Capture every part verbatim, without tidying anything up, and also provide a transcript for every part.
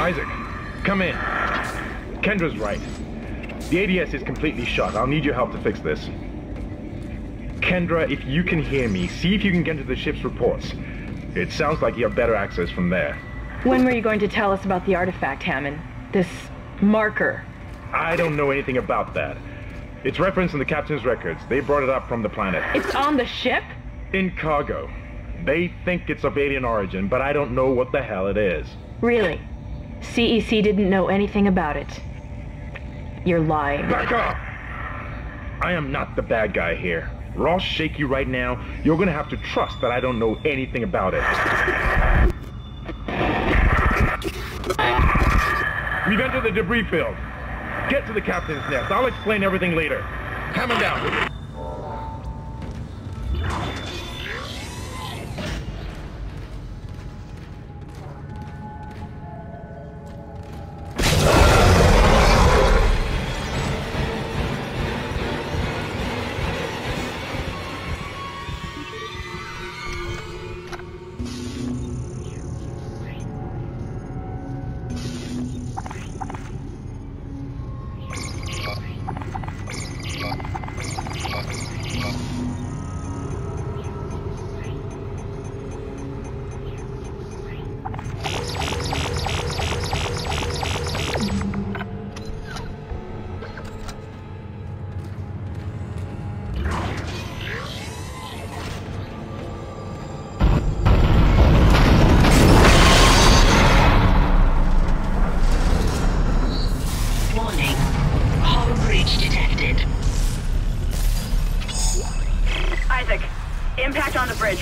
Isaac, come in. Kendra's right. The A D S is completely shut. I'll need your help to fix this. Kendra, if you can hear me, see if you can get to the ship's reports. It sounds like you have better access from there. When were you going to tell us about the artifact, Hammond? This marker? I don't know anything about that. It's referenced in the captain's records. They brought it up from the planet. It's on the ship? In cargo. They think it's of alien origin, but I don't know what the hell it is. Really? C E C didn't know anything about it. You're lying. Back up! I am not the bad guy here. Ross, shaky right now. You're gonna have to trust that I don't know anything about it. We've entered the debris field. Get to the captain's nest. I'll explain everything later. Hammond out.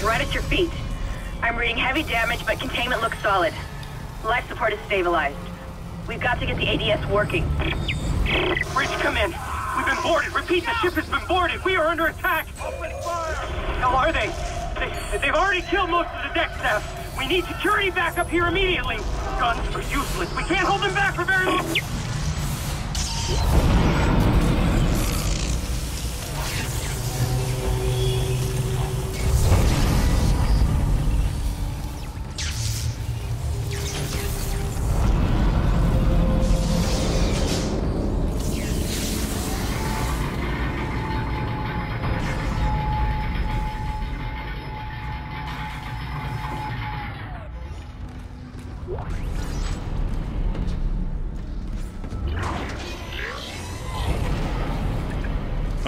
Right at your feet. I'm reading heavy damage, but containment looks solid. Life support is stabilized. We've got to get the A D S working. Bridge, come in. We've been boarded. Repeat, the ship has been boarded. We are under attack. Open fire! How are they? they? They've already killed most of the deck staff. We need security back up here immediately. Guns are useless. We can't hold them back for very long.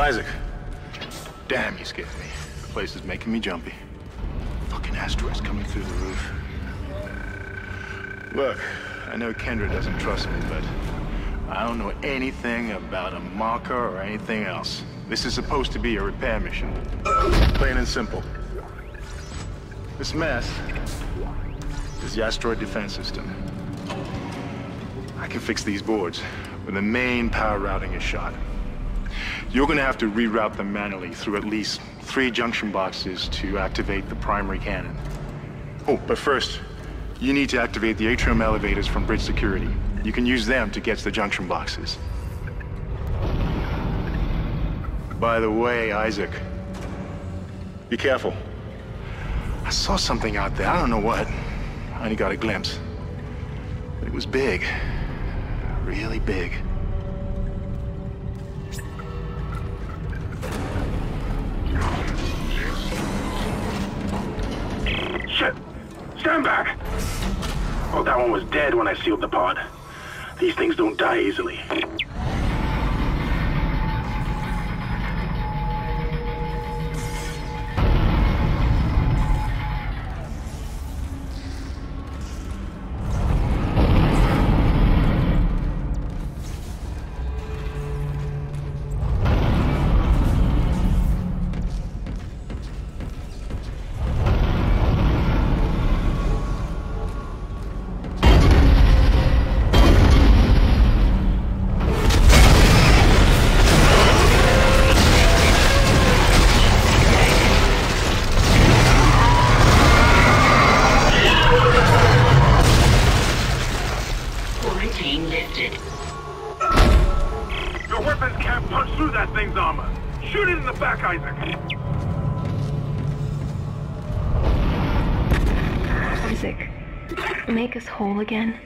Isaac, damn, you scared me. The place is making me jumpy. Fucking asteroids coming through the roof. Look, I know Kendra doesn't trust me, but I don't know anything about a marker or anything else. This is supposed to be a repair mission. Plain and simple. This mess is the asteroid defense system. I can fix these boards, but the main power routing is shot. You're gonna have to reroute them manually through at least three junction boxes to activate the primary cannon. Oh, but first, you need to activate the atrium elevators from bridge security. You can use them to get to the junction boxes. By the way, Isaac, be careful. I saw something out there, I don't know what. I only got a glimpse. But it was big, really big. Shit! Stand back! Oh, that one was dead when I sealed the pod. These things don't die easily. can't punch through that thing's armor. Shoot it in the back, Isaac. Isaac, make us whole again.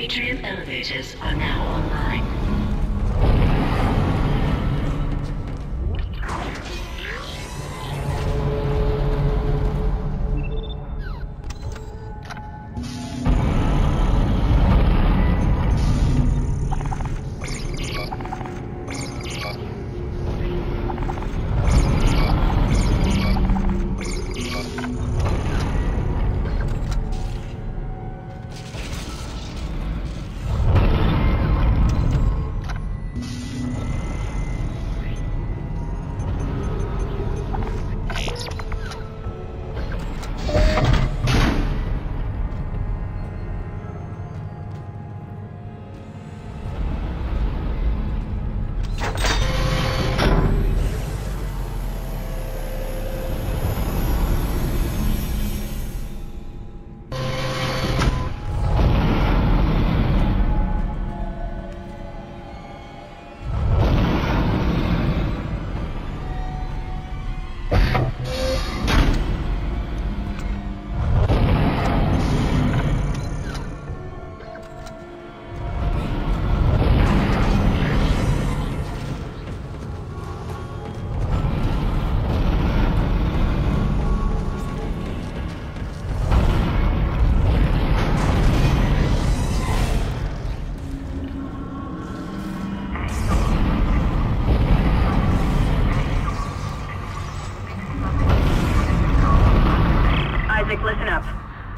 Atrium elevators are now online.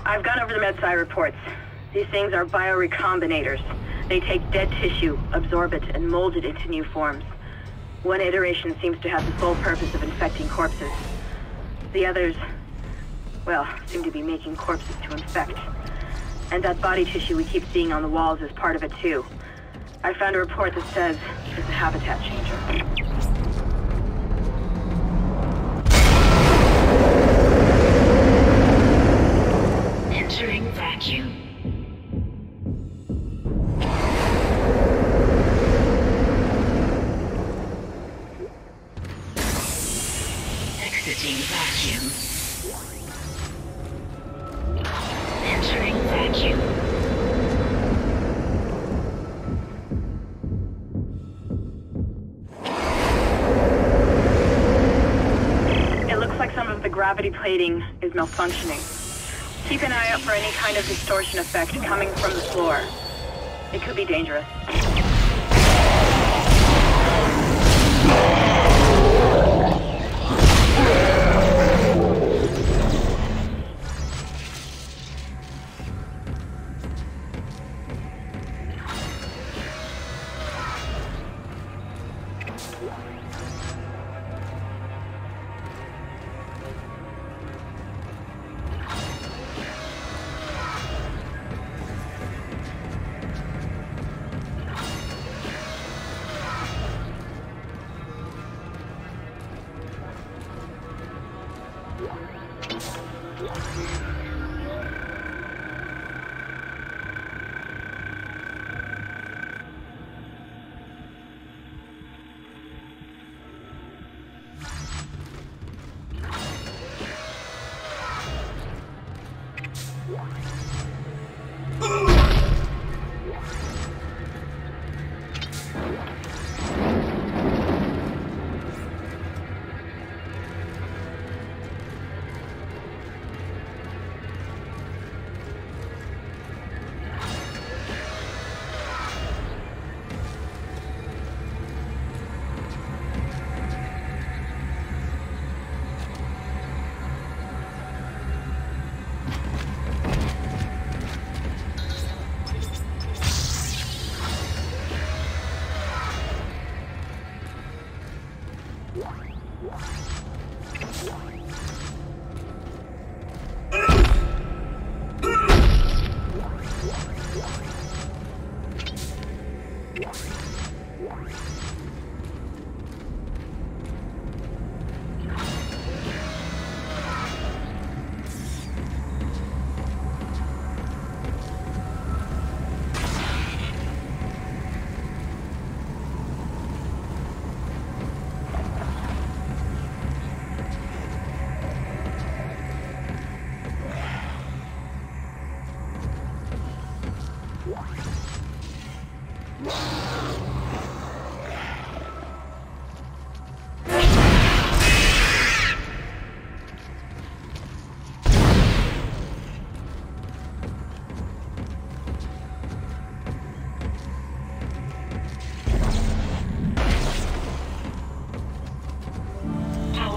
I've gone over the MedSci reports. These things are biorecombinators. They take dead tissue, absorb it, and mold it into new forms. One iteration seems to have the sole purpose of infecting corpses. The others, well, seem to be making corpses to infect. And that body tissue we keep seeing on the walls is part of it too. I found a report that says it's a habitat changer. Gravity plating is malfunctioning. Keep an eye out for any kind of distortion effect coming from the floor. It could be dangerous.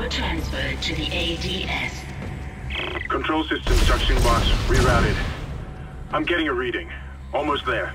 Transferred to the A D S. Control system suction box rerouted. I'm getting a reading. Almost there.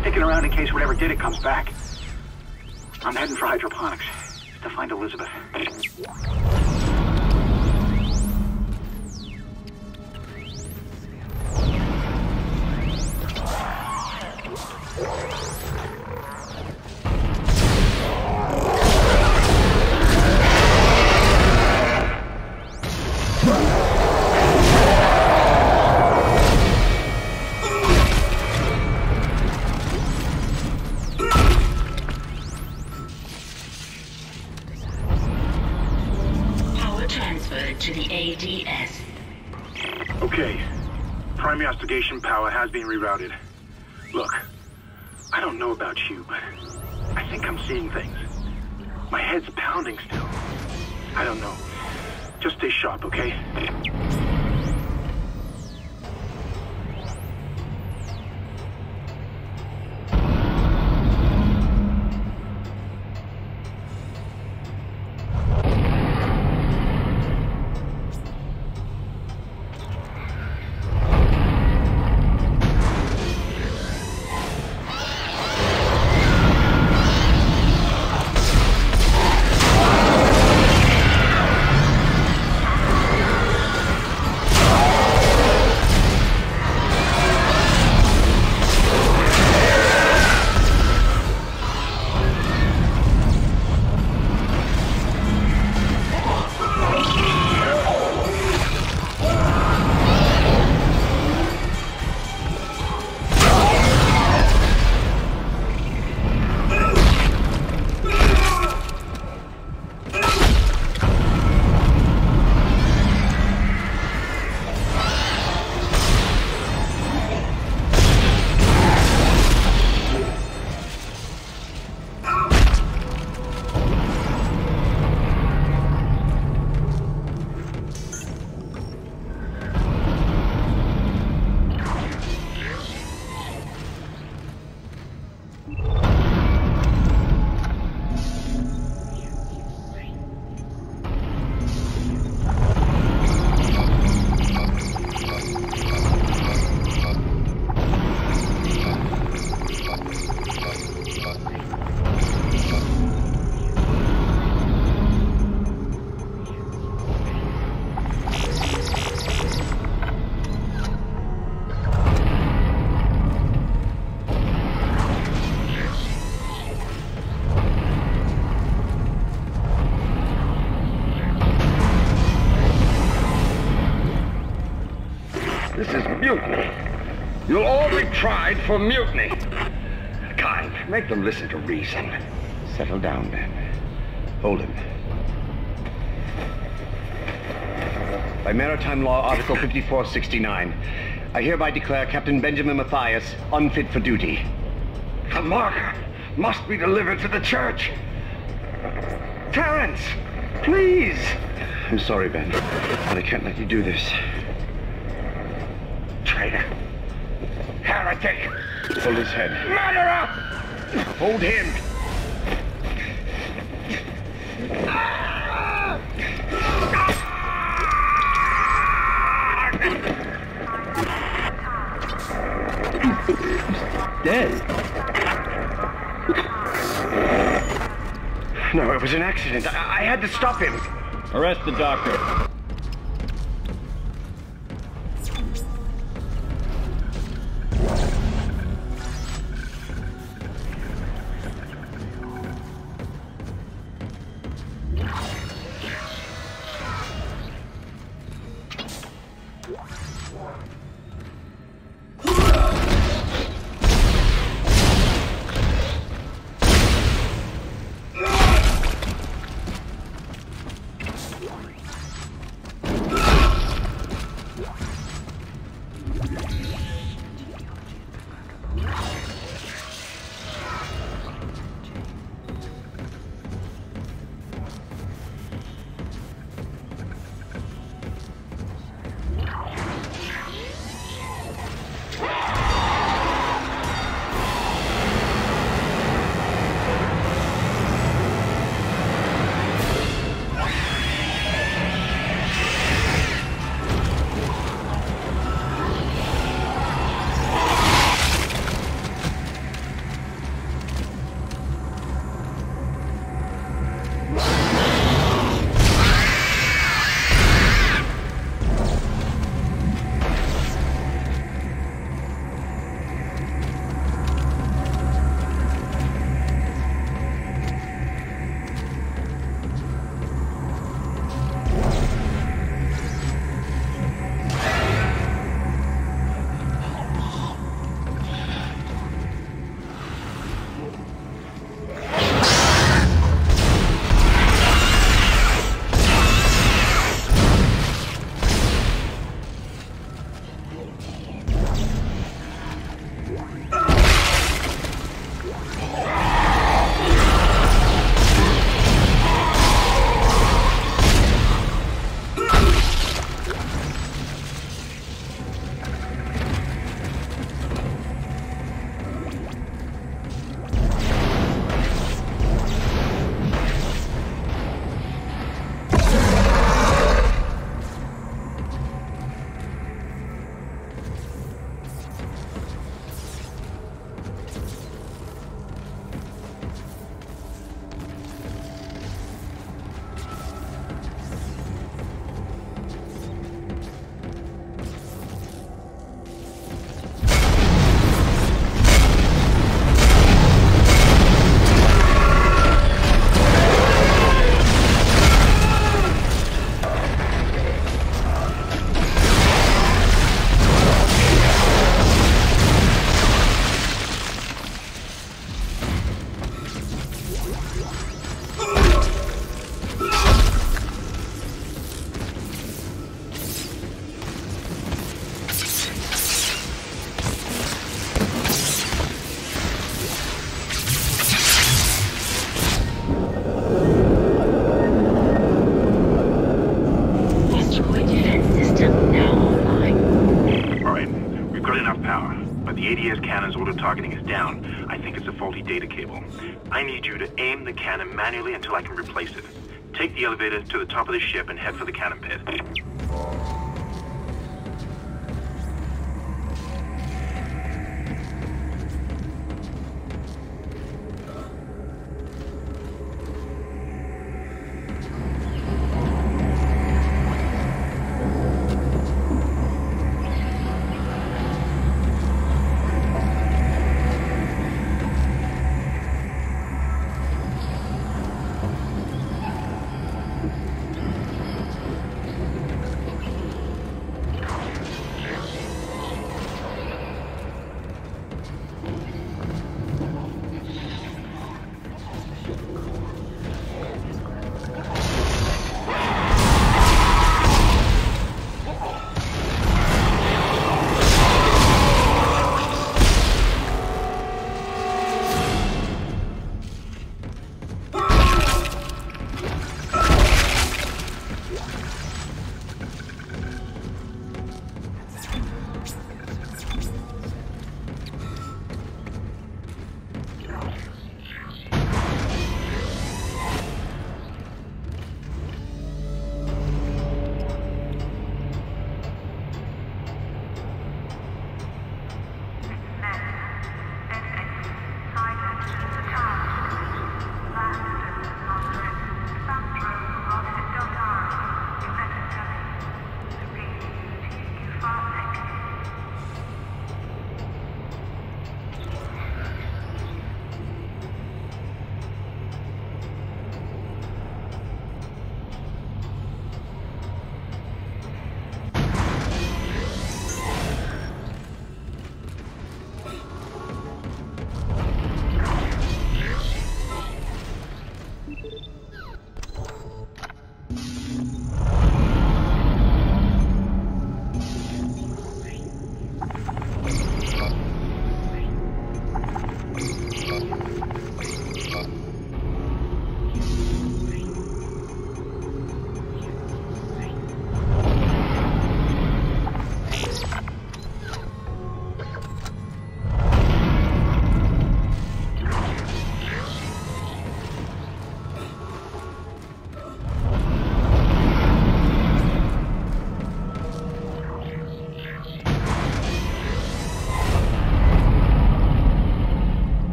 Sticking around in case whatever did it comes back. I'm heading for hydroponics to find Elizabeth. Power has been rerouted. Look, I don't know about you, but I think I'm seeing things. My head's pounding still. I don't know. Just stay sharp, okay? This is mutiny. You'll all be tried for mutiny. Kind, make them listen to reason. Settle down, Ben. Hold him. By Maritime Law, Article fifty-four sixty-nine, I hereby declare Captain Benjamin Matthias unfit for duty. The marker must be delivered to the church. Terrence, please. I'm sorry, Ben, but I can't let you do this. Traitor. Heretic. Hold his head. Murderer! Hold him. Dead. No, it was an accident. I, I had to stop him. Arrest the doctor. Manually until I can replace it. Take the elevator to the top of the ship and head for the cannon pit.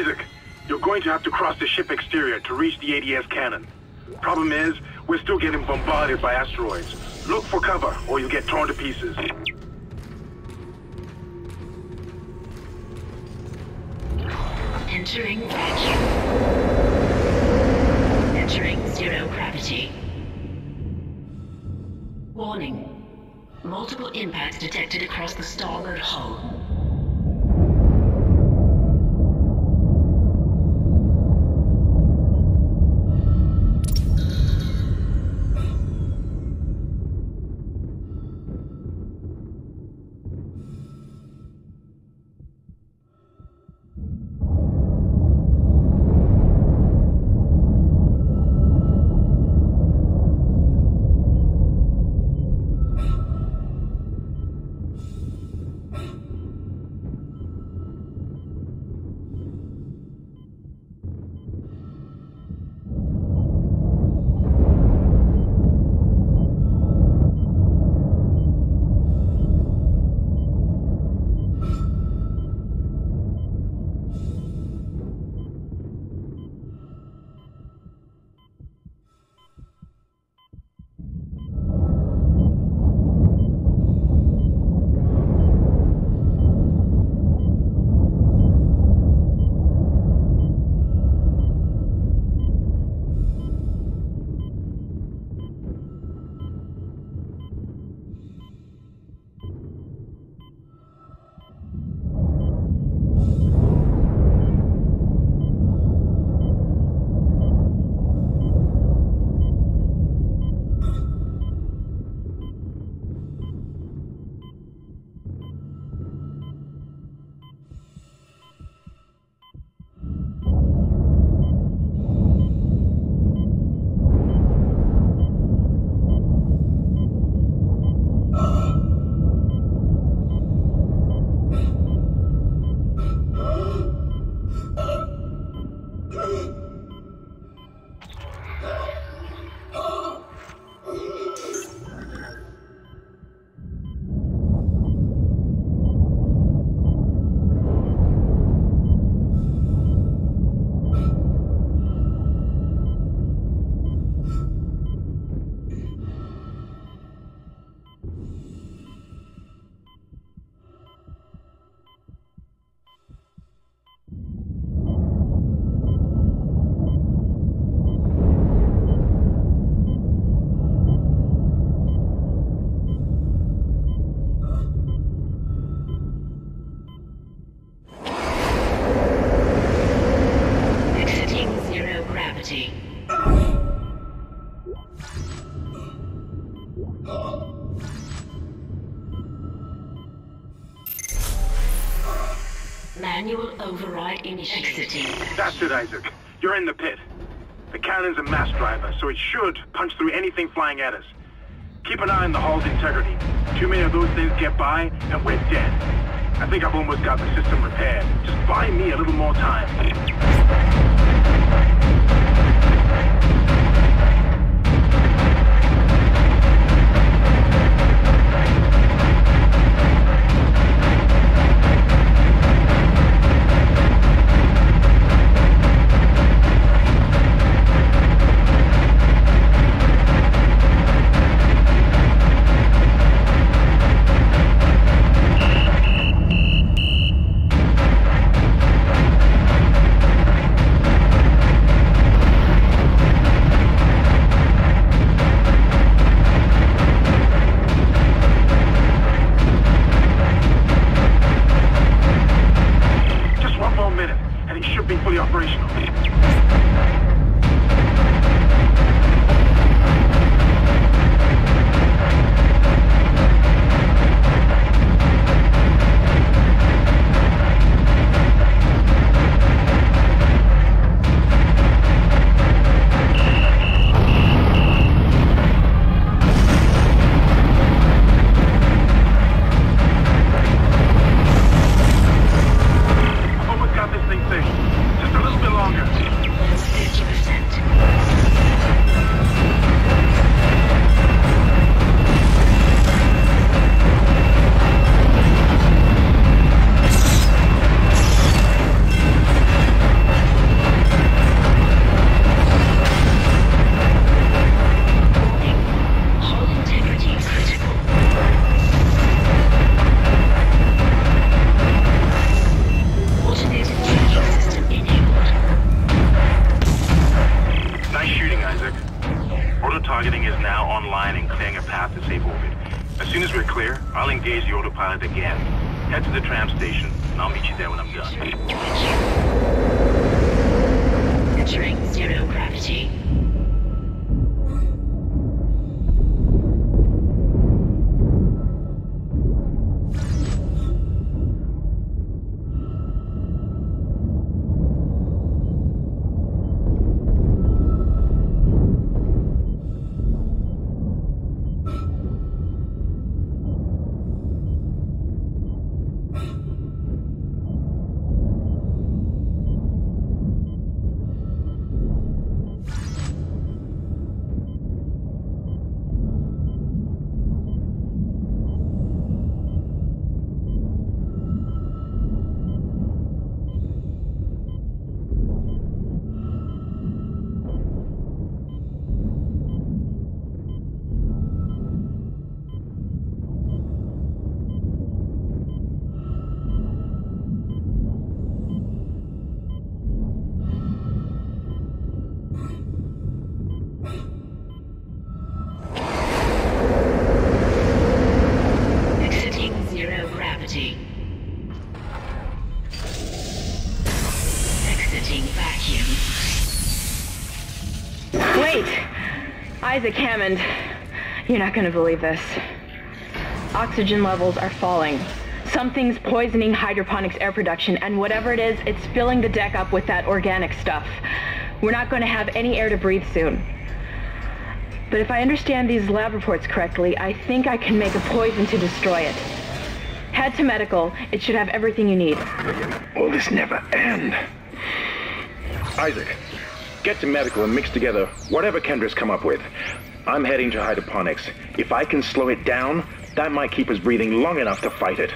Isaac, you're going to have to cross the ship exterior to reach the A D S cannon. Problem is, we're still getting bombarded by asteroids. Look for cover, or you'll get torn to pieces. Entering vacuum. Entering zero gravity. Warning. Multiple impacts detected across the starboard hull. Manual override initiated. That's it, Isaac. You're in the pit. The cannon's a mass driver, so it should punch through anything flying at us. Keep an eye on the hull's integrity. Too many of those things get by, and we're dead. I think I've almost got the system repaired. Just buy me a little more time. clear, I'll engage the autopilot again. Head to the tram station, and I'll meet you there when I'm done. Entering zero gravity. Isaac Hammond, you're not going to believe this. Oxygen levels are falling. Something's poisoning hydroponics air production, and whatever it is, it's filling the deck up with that organic stuff. We're not going to have any air to breathe soon. But if I understand these lab reports correctly, I think I can make a poison to destroy it. Head to medical. It should have everything you need. Will this never end? Isaac. Get to medical and mix together whatever Kendra's come up with. I'm heading to hydroponics. If I can slow it down, that might keep us breathing long enough to fight it.